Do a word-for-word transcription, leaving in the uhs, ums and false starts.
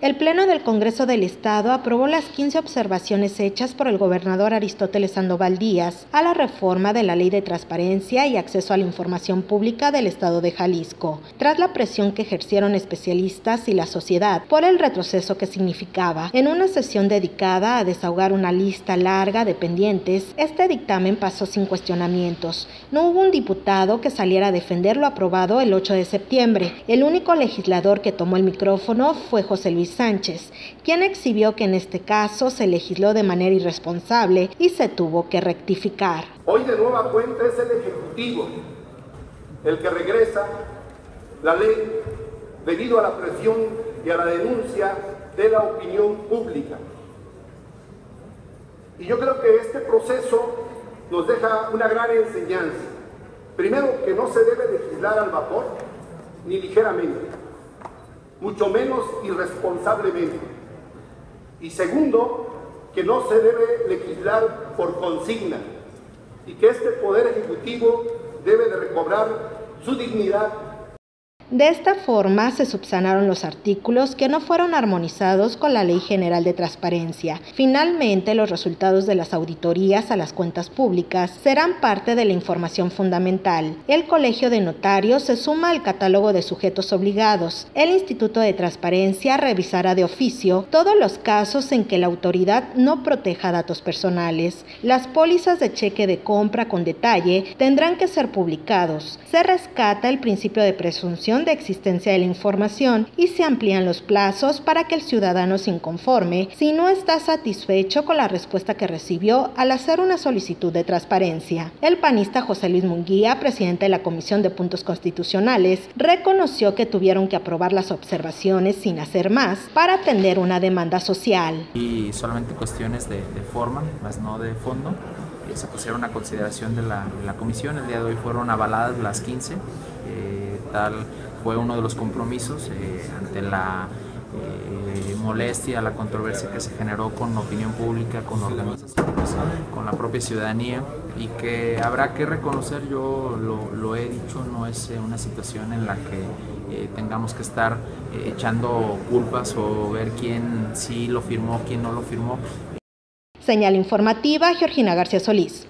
El Pleno del Congreso del Estado aprobó las quince observaciones hechas por el gobernador Aristóteles Sandoval Díaz a la reforma de la Ley de Transparencia y Acceso a la Información Pública del Estado de Jalisco, tras la presión que ejercieron especialistas y la sociedad por el retroceso que significaba. En una sesión dedicada a desahogar una lista larga de pendientes, este dictamen pasó sin cuestionamientos. No hubo un diputado que saliera a defender lo aprobado el ocho de septiembre. El único legislador que tomó el micrófono fue José Luis Sánchez, quien exhibió que en este caso se legisló de manera irresponsable y se tuvo que rectificar. Hoy de nueva cuenta es el Ejecutivo el que regresa la ley debido a la presión y a la denuncia de la opinión pública. Y yo creo que este proceso nos deja una gran enseñanza. Primero, que no se debe legislar al vapor ni ligeramente, mucho menos irresponsablemente. Y segundo, que no se debe legislar por consigna y que este Poder Ejecutivo debe de recobrar su dignidad. De esta forma se subsanaron los artículos que no fueron armonizados con la Ley General de Transparencia. Finalmente, los resultados de las auditorías a las cuentas públicas serán parte de la información fundamental. El Colegio de Notarios se suma al catálogo de sujetos obligados. El Instituto de Transparencia revisará de oficio todos los casos en que la autoridad no proteja datos personales. Las pólizas de cheque de compra con detalle tendrán que ser publicados. Se rescata el principio de presunción de existencia de la información y se amplían los plazos para que el ciudadano se inconforme si no está satisfecho con la respuesta que recibió al hacer una solicitud de transparencia. El panista José Luis Munguía, presidente de la Comisión de Puntos Constitucionales, reconoció que tuvieron que aprobar las observaciones sin hacer más para atender una demanda social. Y solamente cuestiones de, de forma, más no de fondo, se pusieron a consideración de la, de la comisión. El día de hoy fueron avaladas las quince. Eh, tal fue uno de los compromisos eh, ante la eh, molestia, la controversia que se generó con la opinión pública, con organizaciones, con la propia ciudadanía, y que habrá que reconocer, yo lo, lo he dicho, no es una situación en la que eh, tengamos que estar eh, echando culpas o ver quién sí lo firmó, quién no lo firmó. Señal Informativa, Georgina García Solís.